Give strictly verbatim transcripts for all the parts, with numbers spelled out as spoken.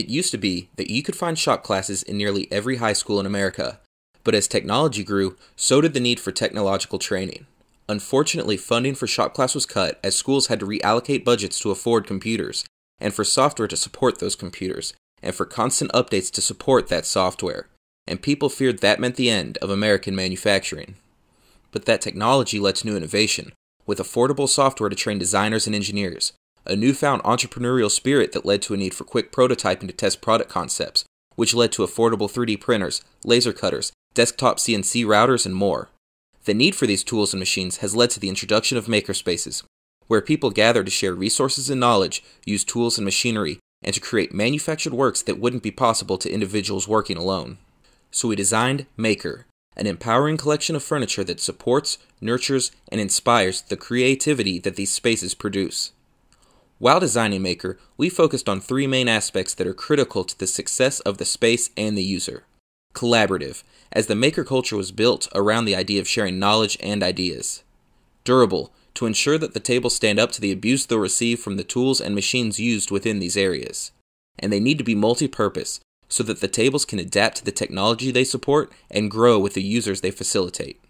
It used to be that you could find shop classes in nearly every high school in America, but as technology grew, so did the need for technological training. Unfortunately, funding for shop class was cut as schools had to reallocate budgets to afford computers, and for software to support those computers, and for constant updates to support that software, and people feared that meant the end of American manufacturing. But that technology led to new innovation, with affordable software to train designers and engineers, a newfound entrepreneurial spirit that led to a need for quick prototyping to test product concepts, which led to affordable three D printers, laser cutters, desktop C N C routers, and more. The need for these tools and machines has led to the introduction of makerspaces, where people gather to share resources and knowledge, use tools and machinery, and to create manufactured works that wouldn't be possible to individuals working alone. So we designed Maker, an empowering collection of furniture that supports, nurtures, and inspires the creativity that these spaces produce. While designing Maker, we focused on three main aspects that are critical to the success of the space and the user. Collaborative, as the maker culture was built around the idea of sharing knowledge and ideas. Durable, to ensure that the tables stand up to the abuse they'll receive from the tools and machines used within these areas. And they need to be multi-purpose, so that the tables can adapt to the technology they support and grow with the users they facilitate.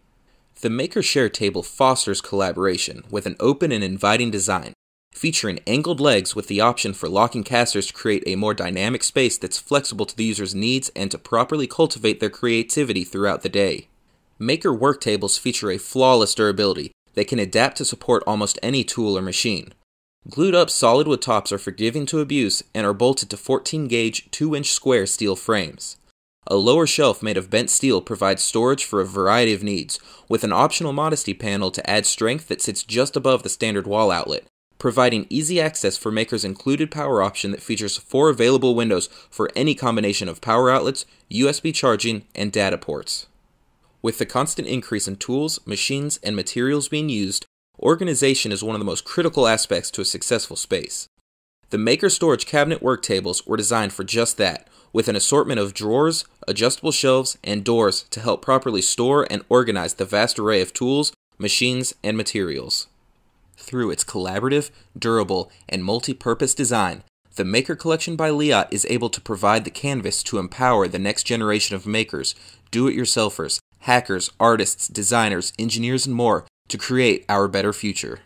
The Maker Share table fosters collaboration with an open and inviting design, featuring angled legs with the option for locking casters to create a more dynamic space that's flexible to the user's needs and to properly cultivate their creativity throughout the day. Maker work tables feature a flawless durability that can adapt to support almost any tool or machine. Glued up solid wood tops are forgiving to abuse and are bolted to fourteen gauge, two inch square steel frames. A lower shelf made of bent steel provides storage for a variety of needs, with an optional modesty panel to add strength that sits just above the standard wall outlet, providing easy access for Maker's included power option that features four available windows for any combination of power outlets, U S B charging, and data ports. With the constant increase in tools, machines, and materials being used, organization is one of the most critical aspects to a successful space. The Maker storage cabinet work tables were designed for just that, with an assortment of drawers, adjustable shelves, and doors to help properly store and organize the vast array of tools, machines, and materials. Through its collaborative, durable, and multi-purpose design, the Maker Collection by Liat is able to provide the canvas to empower the next generation of makers, do-it-yourselfers, hackers, artists, designers, engineers, and more to create our better future.